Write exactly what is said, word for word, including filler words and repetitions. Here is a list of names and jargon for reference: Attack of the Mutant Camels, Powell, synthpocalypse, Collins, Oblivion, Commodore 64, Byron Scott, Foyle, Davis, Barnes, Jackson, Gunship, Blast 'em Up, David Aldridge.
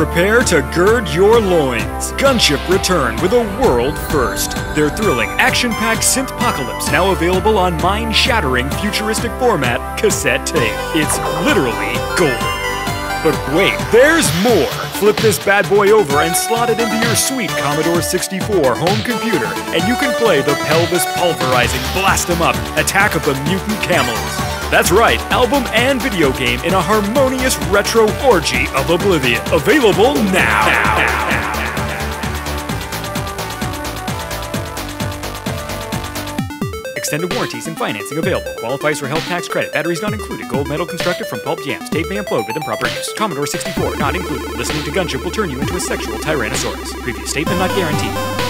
Prepare to gird your loins. Gunship return with a world first. Their thrilling, action-packed synthpocalypse now available on mind-shattering, futuristic format cassette tape. It's literally golden. But wait, there's more! Flip this bad boy over and slot it into your sweet Commodore sixty-four home computer, and you can play the pelvis-pulverizing Blast 'em Up, Attack of the Mutant Camels. That's right, album and video game in a harmonious retro orgy of Oblivion. Available now! now, now. Extended warranties and financing available. Qualifies for health tax credit. Batteries not included. Gold medal constructed from pulp jams. Tape may implode with improper use. Commodore sixty-four not included. Listening to Gunship will turn you into a sexual tyrannosaurus. Previous statement not guaranteed.